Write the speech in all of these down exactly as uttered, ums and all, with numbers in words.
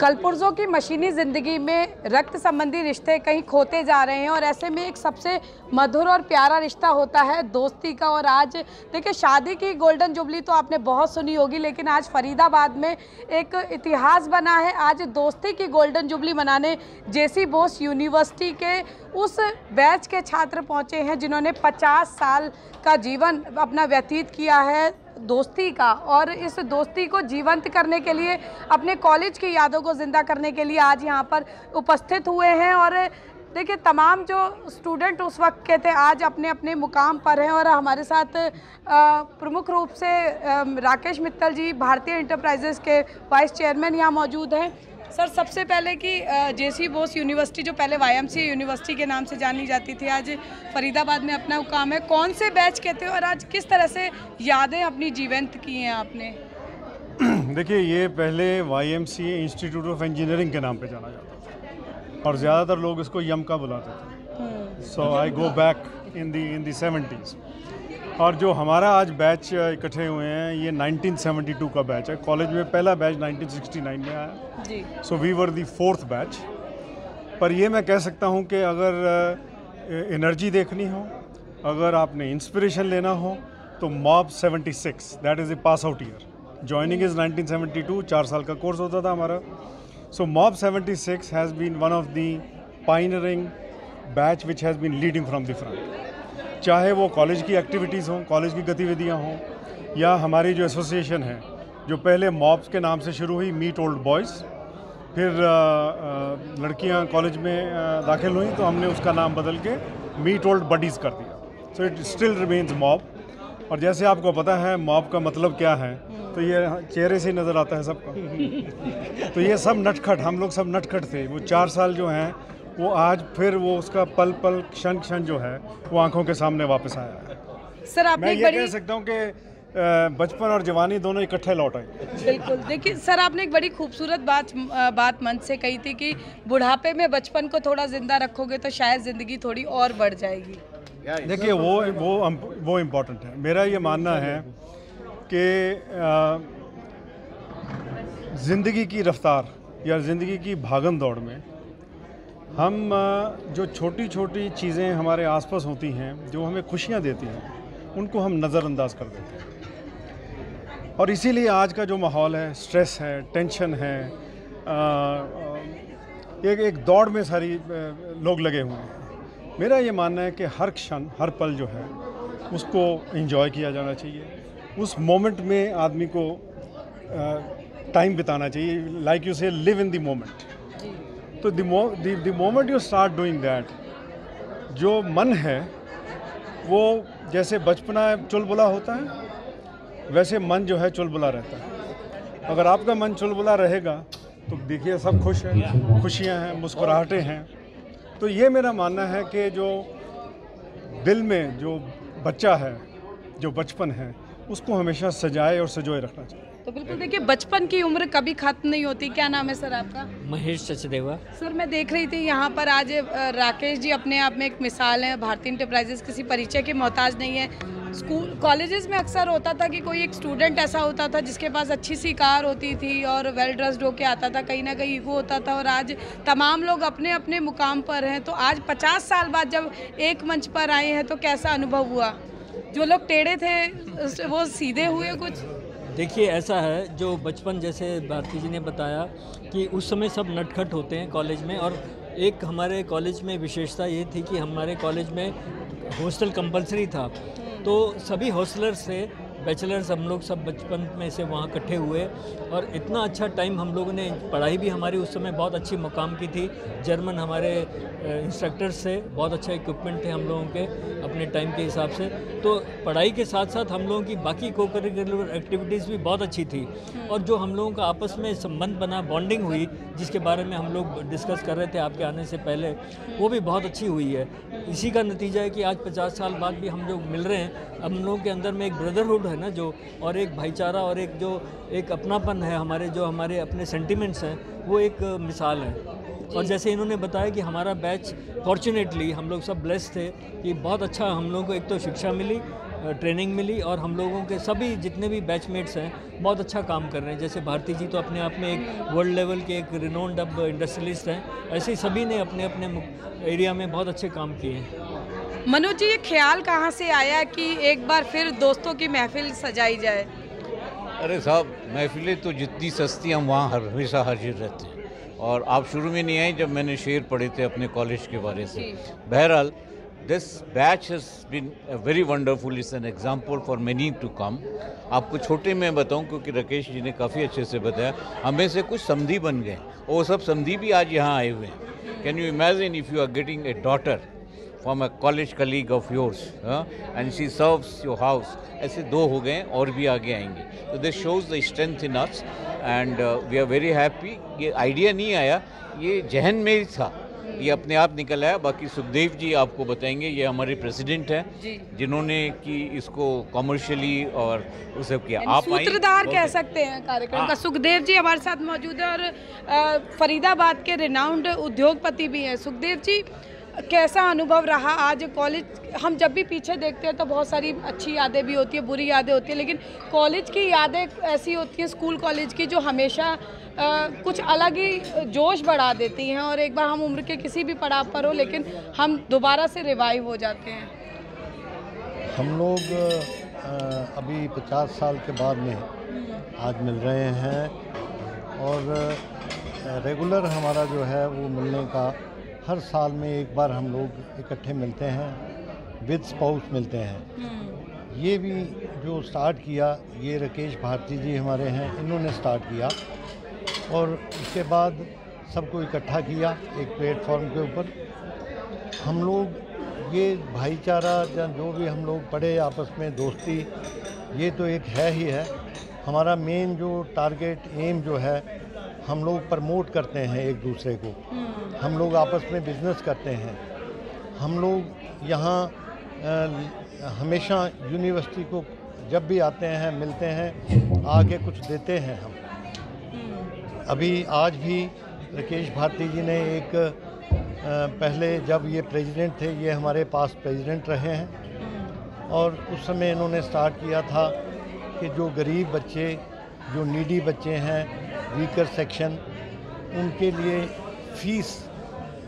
कलपुर्जों की मशीनी ज़िंदगी में रक्त संबंधी रिश्ते कहीं खोते जा रहे हैं और ऐसे में एक सबसे मधुर और प्यारा रिश्ता होता है दोस्ती का। और आज देखिए, शादी की गोल्डन जुबली तो आपने बहुत सुनी होगी, लेकिन आज फरीदाबाद में एक इतिहास बना है। आज दोस्ती की गोल्डन जुबली मनाने जे सी बोस यूनिवर्सिटी के उस बैच के छात्र पहुँचे हैं जिन्होंने पचास साल का जीवन अपना व्यतीत किया है दोस्ती का, और इस दोस्ती को जीवंत करने के लिए, अपने कॉलेज की यादों को ज़िंदा करने के लिए आज यहाँ पर उपस्थित हुए हैं। और देखिए, तमाम जो स्टूडेंट उस वक्त के थे आज अपने अपने मुकाम पर हैं। और हमारे साथ प्रमुख रूप से राकेश मित्तल जी, भारती एंटरप्राइजेज़ के वाइस चेयरमैन, यहाँ मौजूद हैं। सर, सबसे पहले कि जे सी बोस यूनिवर्सिटी, जो पहले वाई एम सी यूनिवर्सिटी के नाम से जानी जाती थी, आज फरीदाबाद में अपना काम है। कौन से बैच के थे और आज किस तरह से यादें अपनी जीवंत की हैं आपने? देखिए, ये पहले Y M C institute of engineering के नाम पे जाना जाता था और ज़्यादातर लोग इसको यम का बुलाते थे। So I go back in the in the seventies. और जो हमारा आज बैच इकट्ठे हुए हैं, ये नाइनटीन सेवेंटी टू का बैच है। कॉलेज में पहला बैच नाइनटीन सिक्सटी नाइन में आया जी। So we were the fourth batch. पर ये मैं कह सकता हूँ कि अगर एनर्जी देखनी हो, अगर आपने इंस्पिरेशन लेना हो, तो mob seventy six, that is a pass out year. Joining is nineteen seventy two, चार साल का कोर्स होता था हमारा। So mob seventy six has been one of the pioneering batch which has been leading from the front. चाहे वो college की activities हों, कॉलेज की गतिविधियां हों, या हमारी जो एसोसिएशन है जो पहले मॉब्स के नाम से शुरू हुई, मीट ओल्ड बॉयज़, फिर लड़कियां कॉलेज में दाखिल हुई तो हमने उसका नाम बदल के मीट ओल्ड बडीज़ कर दिया। So it still remains mob. और जैसे आपको पता है मॉब का मतलब क्या है, तो ये चेहरे से नज़र आता है सबका। तो ये सब नटखट, हम लोग सब नटखट थे। वो चार साल जो हैं वो आज फिर वो उसका पल पल क्षण क्षण जो है वो आंखों के सामने वापस आया है। सर, आपने मैं ये कह सकता हूँ कि बचपन और जवानी दोनों इकट्ठे लौट आए। बिल्कुल। देखिए सर, आपने एक बड़ी खूबसूरत बात बात मन से कही थी कि बुढ़ापे में बचपन को थोड़ा जिंदा रखोगे तो शायद ज़िंदगी थोड़ी और बढ़ जाएगी। देखिए, वो वो वो इम्पोर्टेंट है। मेरा ये मानना है कि ज़िंदगी की रफ्तार या ज़िंदगी की भागम दौड़ में हम जो छोटी छोटी चीज़ें हमारे आसपास होती हैं, जो हमें खुशियां देती हैं, उनको हम नज़रअंदाज कर देते हैं। और इसीलिए आज का जो माहौल है, स्ट्रेस है, टेंशन है, एक एक दौड़ में सारी लोग लगे हुए हैं। मेरा ये मानना है कि हर क्षण, हर पल जो है उसको एंजॉय किया जाना चाहिए। उस मोमेंट में आदमी को टाइम बिताना चाहिए। Like you say live in the moment. तो the moment you start doing that, जो मन है वो जैसे बचपना चुलबुला होता है, वैसे मन जो है चुलबुला रहता है। अगर आपका मन चुलबुला रहेगा तो देखिए सब खुश हैं, खुशियां हैं, मुस्कुराहटें हैं। तो ये मेरा मानना है कि जो दिल में जो बच्चा है, जो बचपन है, उसको हमेशा सजाए और सजोए रखना चाहिए। तो बिल्कुल, देखिए बचपन की उम्र कभी खत्म नहीं होती। क्या नाम है सर आपका? महेश सचदेवा। सर, मैं देख रही थी यहाँ पर आज राकेश जी अपने आप में एक मिसाल हैं। भारती एंटरप्राइजेज़ किसी परिचय के मोहताज नहीं है। स्कूल कॉलेजेस में अक्सर होता था कि कोई एक स्टूडेंट ऐसा होता था जिसके पास अच्छी सी कार होती थी और वेल ड्रेस्ड होके आता था, कहीं ना कहीं ईगो होता था। और आज तमाम लोग अपने अपने मुकाम पर हैं। तो आज पचास साल बाद जब एक मंच पर आए हैं तो कैसा अनुभव हुआ? जो लोग टेढ़े थे वो सीधे हुए कुछ? देखिए, ऐसा है, जो बचपन जैसे भारती जी ने बताया कि उस समय सब नटखट होते हैं कॉलेज में। और एक हमारे कॉलेज में विशेषता ये थी कि हमारे कॉलेज में हॉस्टल कंपलसरी था, तो सभी हॉस्टलर्स थे, बैचलर्स, हम लोग सब बचपन में से वहाँ इकट्ठे हुए। और इतना अच्छा टाइम हम लोगों ने, पढ़ाई भी हमारी उस समय बहुत अच्छी मुकाम की थी। जर्मन हमारे इंस्ट्रक्टर्स थे, बहुत अच्छा इक्विपमेंट थे हम लोगों के अपने टाइम के हिसाब से। तो पढ़ाई के साथ साथ हम लोगों की बाकी को करिकुलर एक्टिविटीज़ भी बहुत अच्छी थी। और जो हम लोगों का आपस में संबंध बना, बॉन्डिंग हुई, जिसके बारे में हम लोग डिस्कस कर रहे थे आपके आने से पहले, वो भी बहुत अच्छी हुई है। इसी का नतीजा है कि आज पचास साल बाद भी हम लोग मिल रहे हैं। हम लोगों के अंदर में एक ब्रदरहुड है ना, जो और एक भाईचारा और एक जो एक अपनापन है, हमारे जो हमारे अपने सेंटिमेंट्स हैं, वो एक मिसाल है। और जैसे इन्होंने बताया कि हमारा बैच, फॉर्चुनेटली हम लोग सब ब्लेस्ड थे कि बहुत अच्छा हम लोगों को एक तो शिक्षा मिली, ट्रेनिंग मिली और हम लोगों के सभी जितने भी बैचमेट्स हैं बहुत अच्छा काम कर रहे हैं। जैसे भारती जी तो अपने आप में एक वर्ल्ड लेवल के एक रिनोन्ड अब इंडस्ट्रियलिस्ट हैं, ऐसे ही सभी ने अपने अपने एरिया में बहुत अच्छे काम किए हैं। मनोज जी, ये ख्याल कहाँ से आया कि एक बार फिर दोस्तों की महफिल सजाई जाए? अरे साहब, महफिलें तो जितनी सस्ती हम वहाँ हर हमेशा हाजिर रहते हैं और आप शुरू में नहीं आए जब मैंने शेर पढ़े थे अपने कॉलेज के बारे से। बहरहाल this batch has been very wonderful, is an example for many to come. आपको छोटे में बताऊं क्योंकि राकेश जी ने काफ़ी अच्छे से बताया, हमें से कुछ समधी बन गए और वो सब समधी भी आज यहाँ आए हुए हैं। Can you imagine if you are getting a daughter from a college colleague of yours and she serves your house, ऐसे दो हो गए और भी आगे आएंगे। तो this shows the strength in us and we are very happy. ये आइडिया नहीं आया, ये जहन में ही था, ये अपने आप निकल आया। बाकी सुखदेव जी आपको बताएंगे, ये हमारे प्रेसिडेंट हैं जिन्होंने कि इसको कॉमर्शियली और उस सब किया। आप सूत्रधार कह सकते हैं कार्यक्रम का। सुखदेव जी हमारे साथ मौजूद है और फरीदाबाद के रिनाउंड उद्योगपति भी हैं। सुखदेव जी, कैसा अनुभव रहा आज कॉलेज? हम जब भी पीछे देखते हैं तो बहुत सारी अच्छी यादें भी होती है, बुरी यादें होती है, लेकिन कॉलेज की यादें ऐसी होती हैं, स्कूल कॉलेज की, जो हमेशा आ, कुछ अलग ही जोश बढ़ा देती हैं और एक बार हम उम्र के किसी भी पड़ाव पर हो लेकिन हम दोबारा से रिवाइव हो जाते हैं। हम लोग आ, अभी पचास साल के बाद में आज मिल रहे हैं और रेगुलर हमारा जो है वो मिलने का, हर साल में एक बार हम लोग इकट्ठे मिलते हैं, विद स्पाउस मिलते हैं। ये भी जो स्टार्ट किया, ये राकेश भारती जी हमारे हैं, इन्होंने स्टार्ट किया और उसके बाद सबको इकट्ठा किया एक प्लेटफॉर्म के ऊपर। हम लोग ये भाईचारा या जो भी हम लोग पढ़े आपस में दोस्ती, ये तो एक है ही है। हमारा मेन जो टारगेट एम जो है, हम लोग प्रमोट करते हैं एक दूसरे को, हम लोग आपस में बिजनेस करते हैं, हम लोग यहाँ हमेशा यूनिवर्सिटी को जब भी आते हैं मिलते हैं, आगे कुछ देते हैं हम। अभी आज भी राकेश भारती जी ने एक आ, पहले जब ये प्रेसिडेंट थे, ये हमारे पास प्रेसिडेंट रहे हैं और उस समय इन्होंने स्टार्ट किया था कि जो गरीब बच्चे, जो नीडी बच्चे हैं, वीकर सेक्शन, उनके लिए फीस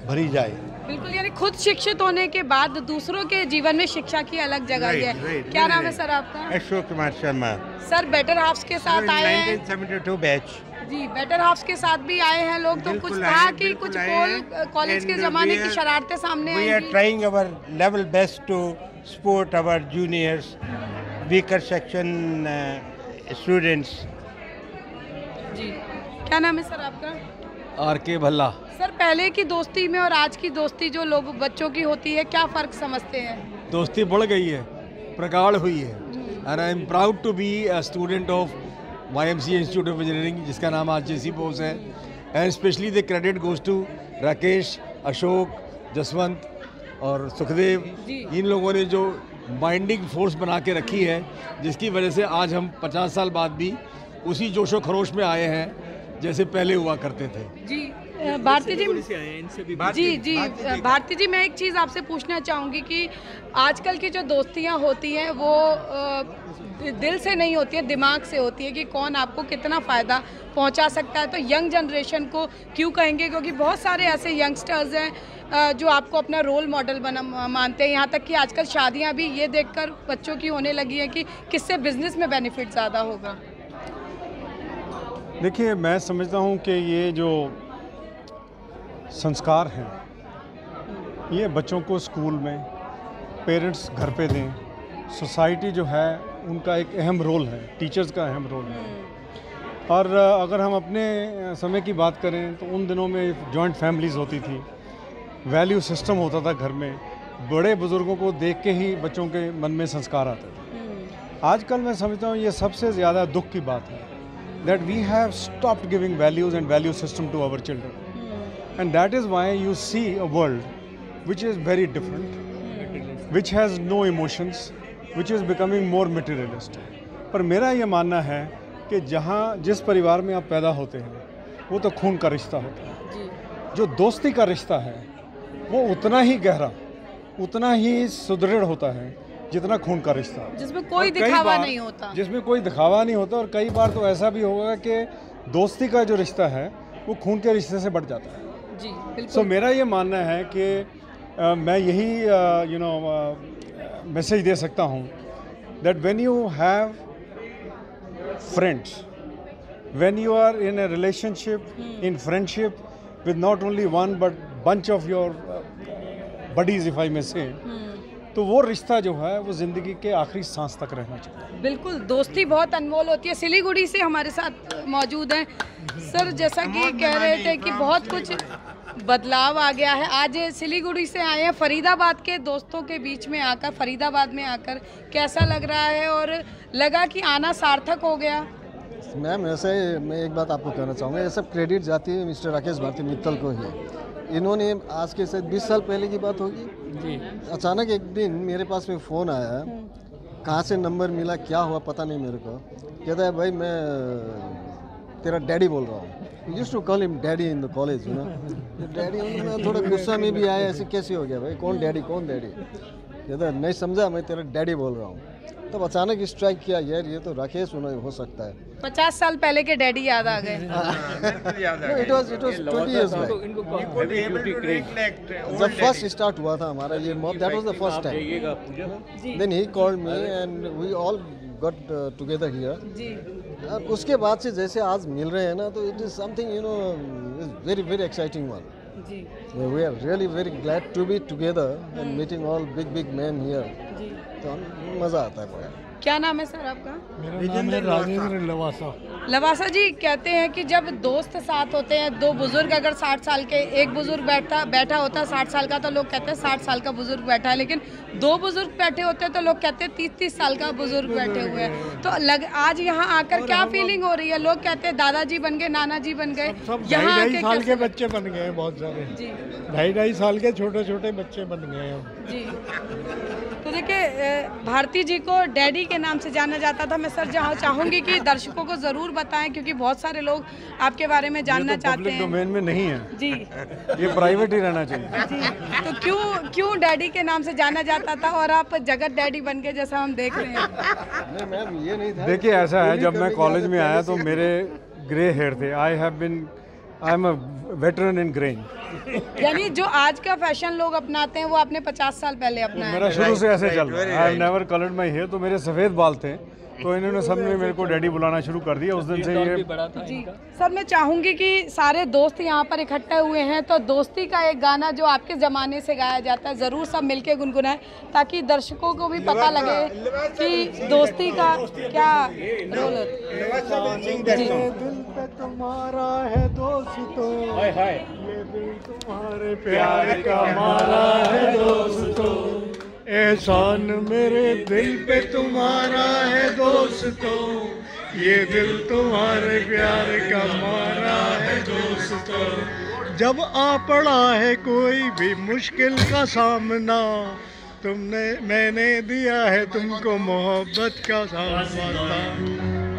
भरी जाए। बिल्कुल, यानी खुद शिक्षित होने के बाद दूसरों के जीवन में शिक्षा की अलग जगह है। क्या नाम है सर आपका? Ashok Kumar Sharma. Sir, better halfs के साथ आए हैं उन्नीस सौ बहत्तर बैच जी, बेटर हाफ्स के साथ भी आए हैं लोग, तो कुछ कहा कि कुछ कॉलेज के जमाने की शरारतें सामने आई। We are trying our level best to support our juniors, weaker section students. जी, क्या नाम है सर आपका? आरके भल्ला। सर, पहले की दोस्ती में और आज की दोस्ती जो लोग बच्चों की होती है, क्या फ़र्क समझते हैं? दोस्ती बढ़ गई है, प्रगाढ़ हुई है। And I am proud to be a student of Y M C institute of engineering, जिसका नाम आज जे सी बोस है। And specially the credit goes to Rakesh, Ashok, Jaswant और सुखदेव। इन लोगों ने जो बाइंडिंग फोर्स बना के रखी है, जिसकी वजह से आज हम पचास साल बाद भी उसी जोशो खरोश में आए हैं जैसे पहले हुआ करते थे। जी भारती जी, जी जी भारती जी, मैं एक चीज़ आपसे पूछना चाहूँगी कि आजकल की जो दोस्तियाँ होती हैं वो दिल से नहीं होती है, दिमाग से होती है कि कौन आपको कितना फ़ायदा पहुँचा सकता है। तो यंग जनरेशन को क्यों कहेंगे, क्योंकि बहुत सारे ऐसे यंगस्टर्स हैं जो आपको अपना रोल मॉडल बना मानते हैं। यहाँ तक कि आजकल शादियाँ भी ये देखकर बच्चों की होने लगी हैं कि किससे बिजनेस में बेनिफिट ज़्यादा होगा। देखिए, मैं समझता हूँ कि ये जो संस्कार हैं ये बच्चों को स्कूल में, पेरेंट्स घर पे दें, सोसाइटी जो है उनका एक अहम रोल है, टीचर्स का अहम रोल है। और अगर हम अपने समय की बात करें तो उन दिनों में जॉइंट फैमिलीज़ होती थी, वैल्यू सिस्टम होता था घर में, बड़े बुज़ुर्गों को देख के ही बच्चों के मन में संस्कार आते थे। आजकल मैं समझता हूँ ये सबसे ज़्यादा दुख की बात है that we have stopped giving values and value system to our children. Mm. And that is why you see a world which is very different, mm. which has no emotions, which is becoming more materialistic. पर मेरा ये मानना है कि जहाँ जिस परिवार में आप पैदा होते हैं वो तो खून का रिश्ता होता है, जो दोस्ती का रिश्ता है वो उतना ही गहरा, उतना ही सुदृढ़ होता है जितना खून का रिश्ता, जिसमें कोई दिखावा नहीं होता, जिसमें कोई दिखावा नहीं होता। और कई बार तो ऐसा भी होगा कि दोस्ती का जो रिश्ता है वो खून के रिश्ते से बढ़ जाता है। जी बिल्कुल। सो so, मेरा ये मानना है कि आ, मैं यही यू नो मैसेज दे सकता हूँ that when you have friends, when you are in a relationship, in friendship with not only one but bunch of your uh, buddies if I may say, तो वो रिश्ता जो है वो ज़िंदगी के आखिरी सांस तक रहना चाहिए। बिल्कुल, दोस्ती बहुत अनमोल होती है। सिलीगुड़ी से हमारे साथ मौजूद हैं सर, जैसा कि कह रहे थे कि बहुत कुछ बदलाव आ गया है। आज सिलीगुड़ी से आए हैं, फरीदाबाद के दोस्तों के बीच में आकर, फरीदाबाद में आकर कैसा लग रहा है और लगा कि आना सार्थक हो गया? मैम वैसे मैं एक बात आपको कहना चाहूँगा, ये सब क्रेडिट जाती है मिस्टर राकेश भारती मित्तल को ही। इन्होंने आज के शायद बीस साल पहले की बात होगी जी, अचानक एक दिन मेरे पास में फ़ोन आया, कहाँ से नंबर मिला, क्या हुआ पता नहीं मेरे को। कहता है भाई मैं तेरा डैडी बोल रहा हूँ, used to call him daddy in the college, you know daddy. उन्होंने थोड़ा गुस्सा में भी आया, ऐसे कैसे हो गया भाई, कौन डैडी कौन डैडी। कहता नहीं समझा, मैं तेरा डैडी बोल रहा हूँ। तब अचानक स्ट्राइक किया, यार ये तो राकेश हो सकता है। पचास साल पहले के डैडी याद आ गए। It was it was twenty years back जब फर्स्ट स्टार्ट हुआ था हमारा ये mob, that was the first time. Then he called me and we all got together here. और उसके बाद से जैसे आज मिल रहे हैं ना, तो it is something you know is very very exciting one. We are really very glad to be together and meeting all big big man here, मज़ा आता है। क्या नाम है सर आपका? मेरा नाम है राजेंद्र लवासा। लवासा जी कहते हैं कि जब दोस्त साथ होते हैं, दो बुजुर्ग अगर साठ साल के, एक बुजुर्ग बैठा बैठा होता है साठ साल का तो लोग कहते हैं साठ साल का बुजुर्ग बैठा है, लेकिन दो बुजुर्ग बैठे होते हैं तो लोग कहते हैं तीस तीस साल का बुजुर्ग बैठे हुए हैं। तो लग आज यहाँ आकर क्या फीलिंग हो रही है? लोग कहते हैं दादाजी बन गए, नाना जी बन गए, यहाँ ढाई साल के बच्चे बन गए हैं बहुत सारे, ढाई ढाई साल के छोटे छोटे बच्चे बन गए हैं जी। तो देखिए भारती जी को डैडी के नाम से जाना जाता था। मैं सर जहाँ चाहूँगी कि दर्शकों को ज़रूर बताएं, क्योंकि बहुत सारे लोग आपके बारे में जानना तो चाहते हैं। डोमेन में नहीं है जी, ये प्राइवेट ही रहना चाहिए। तो क्यों क्यों डैडी के नाम से जाना जाता था और आप जगत डैडी बन के, जैसा हम देख रहे हैं? मैम ये नहीं था। देखिए ऐसा है, जब मैं कॉलेज में आया तो मेरे ग्रे हेयर थे। I have been I am a veteran in greying. यानी जो आज का फैशन लोग अपनाते हैं वो आपने पचास साल पहले अपनाया। मेरा शुरू से ऐसे चल रहा है। I have never coloured my hair. तो मेरे सफ़ेद बाल थे तो इन्होंने सबने मेरे को डैडी बुलाना शुरू कर दिया उस दिन से ये। जी सर मैं चाहूँगी कि सारे दोस्त यहाँ पर इकट्ठे हुए हैं तो दोस्ती का एक गाना जो आपके ज़माने से गाया जाता है ज़रूर सब मिलके गुनगुनाएं, ताकि दर्शकों को भी पता लगे कि दोस्ती का क्या रोल होता है। तुम्हारा है दोस्तों, ये दिल तुम्हारे प्यार का मारा है दोस्तों, एहसान मेरे दिल पे तुम्हारा है दोस्तों, ये दिल तुम्हारे प्यार का मारा है दोस्तों। जब आ पड़ा है कोई भी मुश्किल का सामना, तुमने मैंने दिया है तुमको मोहब्बत का सामना,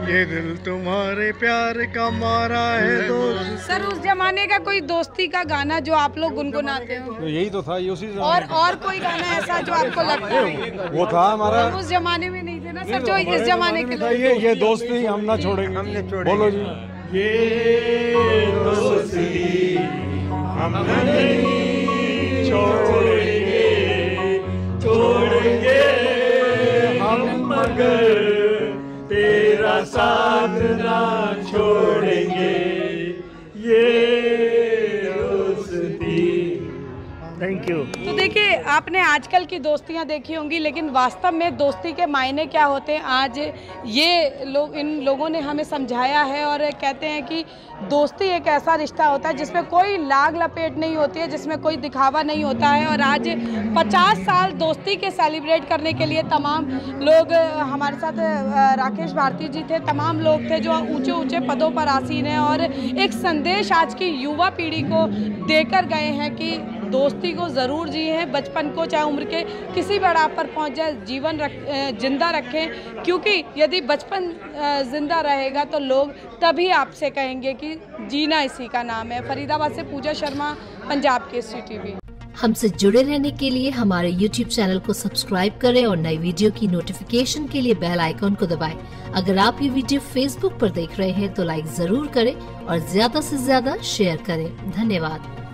ये दिल तुम्हारे प्यार का मारा है दोस्त। सर उस जमाने का कोई दोस्ती का गाना जो आप लोग गुनगुनाते हो? तो यही तो था, ये उसी जमाने और, और कोई गाना ऐसा जो आपको लगता है? वो था हमारा, हम उस जमाने में नहीं थे ना सर, जो इस जमाने के लोग। ये ये दोस्ती हम ना छोड़ेंगे, हम ना छोड़ेंगे। बोलो जी, ये दोस्ती हम नहीं छोड़ेंगे, छोड़ेंगे हम मगर तेरा साथ ना छोड़ेंगे, ये दोस्ती। Thank you. तो देखिए आपने आजकल की दोस्तियां देखी होंगी, लेकिन वास्तव में दोस्ती के मायने क्या होते हैं आज ये लोग, इन लोगों ने हमें समझाया है। और कहते हैं कि दोस्ती एक ऐसा रिश्ता होता है जिसमें कोई लाग लपेट नहीं होती है, जिसमें कोई दिखावा नहीं होता है। और आज पचास साल दोस्ती के सेलिब्रेट करने के लिए तमाम लोग हमारे साथ, राकेश भारती जी थे, तमाम लोग थे जो ऊँचे ऊँचे पदों पर आसीन हैं और एक संदेश आज की युवा पीढ़ी को देकर गए हैं कि दोस्ती को ज़रूर जिए, बचपन को चाहे उम्र के किसी पड़ाव पर पहुंच जाए जीवन रख जिंदा रखें, क्योंकि यदि बचपन जिंदा रहेगा तो लोग तभी आपसे कहेंगे कि जीना इसी का नाम है। फरीदाबाद से पूजा शर्मा, पंजाब के सी टी वी। हमसे जुड़े रहने के लिए हमारे यूट्यूब चैनल को सब्सक्राइब करें और नई वीडियो की नोटिफिकेशन के लिए बेल आइकॉन को दबाएं। अगर आप ये वीडियो फेसबुक पर देख रहे हैं तो लाइक जरूर करें और ज्यादा से ज्यादा शेयर करें। धन्यवाद।